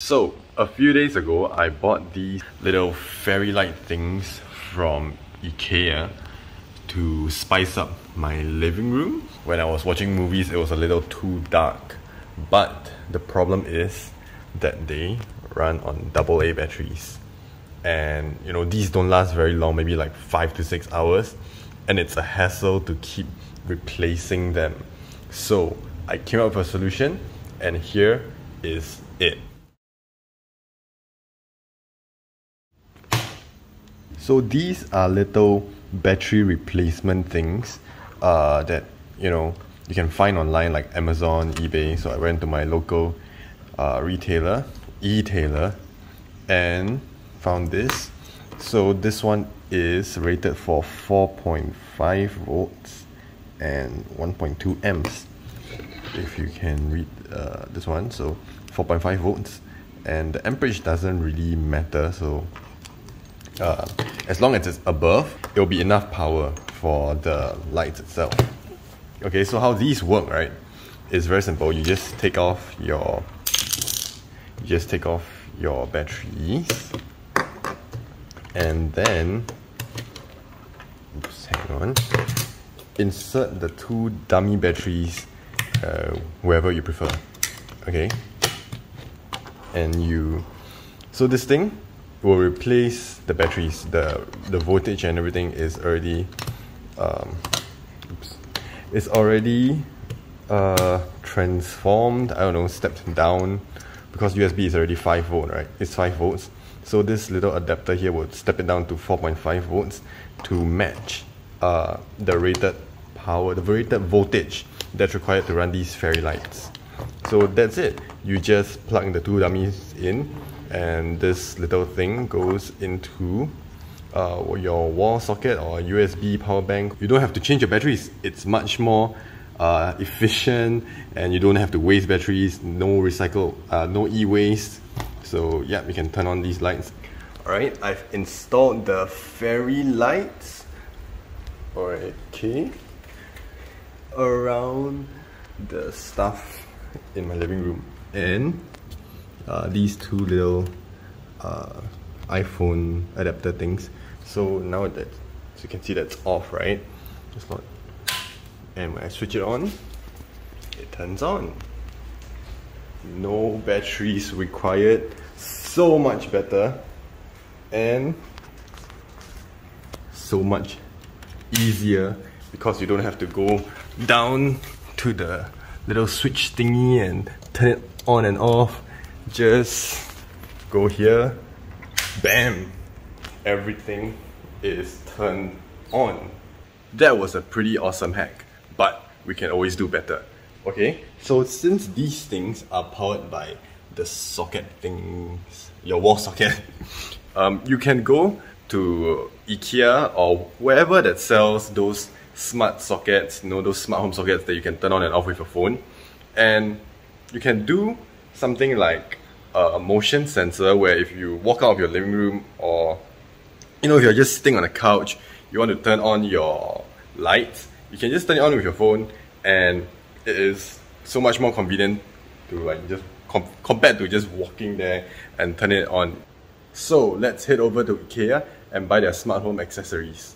So, a few days ago, I bought these little fairy light things from IKEA to spice up my living room. When I was watching movies, it was a little too dark. But the problem is that they run on AA batteries. And you know, these don't last very long, maybe like 5 to 6 hours. And it's a hassle to keep replacing them. So, I came up with a solution, and here is it. So these are little battery replacement things that you can find online, like Amazon, eBay. So I went to my local retailer, e-tailer, and found this. So this one is rated for 4.5 volts and 1.2 amps. If you can read this one, so 4.5 volts, and the amperage doesn't really matter. So as long as it's above, it will be enough power for the lights itself. Okay, so how these work, right? It's very simple. You just take off your, batteries, and then, oops, hang on, insert the two dummy batteries wherever you prefer. Okay, and you, so this thing will replace the batteries. The voltage and everything is already transformed, I don't know, stepped down, because USB is already 5 volt, right? It's 5 volts, so this little adapter here will step it down to 4.5 volts to match the rated power, the rated voltage that's required to run these fairy lights. So that's it. You just plug the two dummies in, and this little thing goes into your wall socket or USB power bank. You don't have to change your batteries. It's much more efficient, and you don't have to waste batteries. No recycle, no e-waste. So yeah, we can turn on these lights. Alright, I've installed the fairy lights. Alright, okay. Around the stuff in my living room. And these two little iPhone adapter things. So now that, as you can see, that's off, right? It's not. And when I switch it on, it turns on. No batteries required. So much better, and so much easier, because you don't have to go down to the little switch thingy and turn it on and off. Just go here, bam, everything is turned on. That was a pretty awesome hack, but we can always do better. Okay, so since these things are powered by the socket things, your wall socket, you can go to IKEA or wherever that sells those smart sockets, you know, those smart home sockets that you can turn on and off with your phone, and you can do something like a motion sensor, where if you walk out of your living room, or if you're just sitting on a couch, you want to turn on your lights, you can just turn it on with your phone, and it is so much more convenient to just compared to just walking there and turn it on. So let's head over to IKEA and buy their smart home accessories.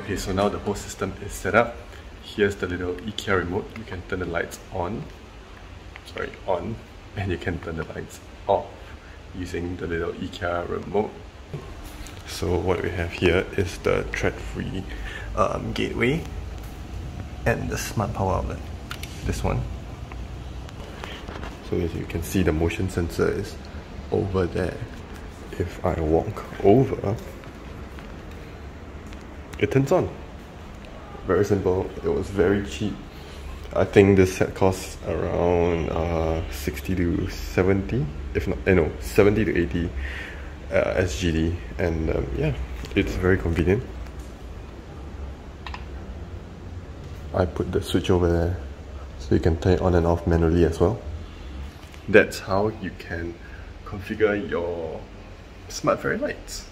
Okay, so now the whole system is set up. Here's the little IKEA remote. You can turn the lights on. on, and you can turn the lights off using the little IKEA remote. So what we have here is the Tradfri gateway and the smart power outlet, this one. So as you can see, the motion sensor is over there. If I walk over, it turns on. Very simple. It was very cheap. I think this set costs around 60 to 70, if not, no, 70 to 80 SGD, and yeah, it's very convenient. I put the switch over there so you can turn it on and off manually as well. That's how you can configure your smart fairy lights.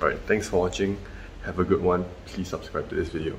Alright, thanks for watching. Have a good one. Please subscribe to this video.